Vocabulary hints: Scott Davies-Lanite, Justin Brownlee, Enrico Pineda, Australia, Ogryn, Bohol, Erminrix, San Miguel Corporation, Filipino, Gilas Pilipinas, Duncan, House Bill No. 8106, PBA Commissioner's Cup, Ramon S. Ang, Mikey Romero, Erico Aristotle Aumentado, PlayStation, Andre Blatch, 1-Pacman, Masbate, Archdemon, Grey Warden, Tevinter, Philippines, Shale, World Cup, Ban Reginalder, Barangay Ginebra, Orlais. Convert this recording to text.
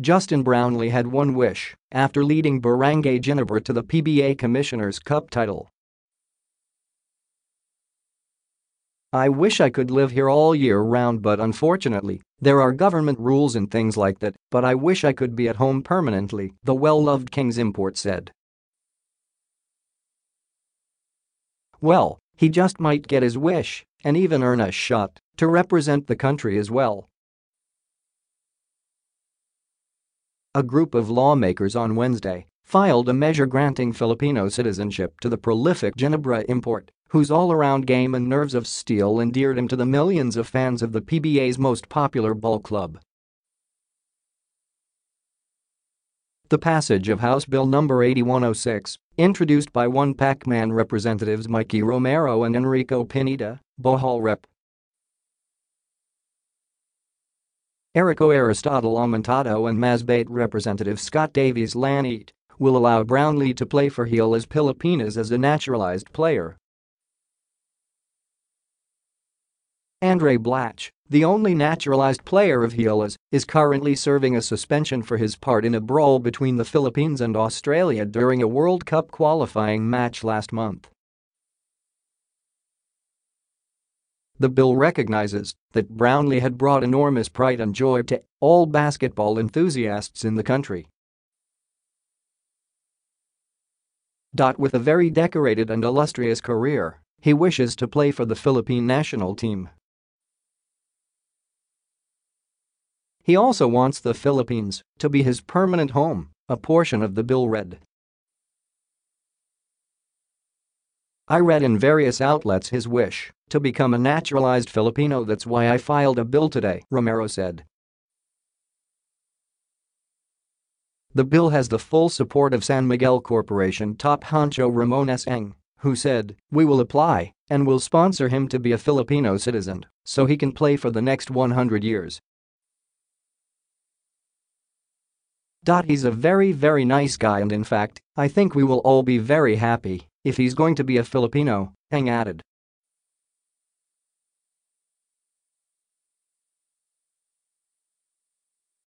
Justin Brownlee had one wish after leading Barangay Ginebra to the PBA Commissioner's Cup title. "I wish I could live here all year round, but unfortunately, there are government rules and things like that, but I wish I could be at home permanently," the well-loved Kings import said. Well, he just might get his wish and even earn a shot to represent the country as well. A group of lawmakers on Wednesday filed a measure granting Filipino citizenship to the prolific Ginebra import, whose all-around game and nerves of steel endeared him to the millions of fans of the PBA's most popular ball club. The passage of House Bill No. 8106, introduced by 1-Pacman representatives Mikey Romero and Enrico Pineda, Bohol Rep. Erico Aristotle Aumentado and Masbate representative Scott Davies-Lanite, will allow Brownlee to play for Gilas Pilipinas as a naturalized player. Andre Blatch, the only naturalized player of Gilas, is currently serving a suspension for his part in a brawl between the Philippines and Australia during a World Cup qualifying match last month. The bill recognizes that Brownlee had brought enormous pride and joy to all basketball enthusiasts in the country. With a very decorated and illustrious career, he wishes to play for the Philippine national team. He also wants the Philippines to be his permanent home, a portion of the bill read. "I read in various outlets his wish to become a naturalized Filipino. That's why I filed a bill today," Romero said. The bill has the full support of San Miguel Corporation top honcho Ramon S. Ang, who said, "We will apply and will sponsor him to be a Filipino citizen so he can play for the next 100 years. He's a very, very nice guy, and in fact, I think we will all be very happy if he's going to be a Filipino," Ang added.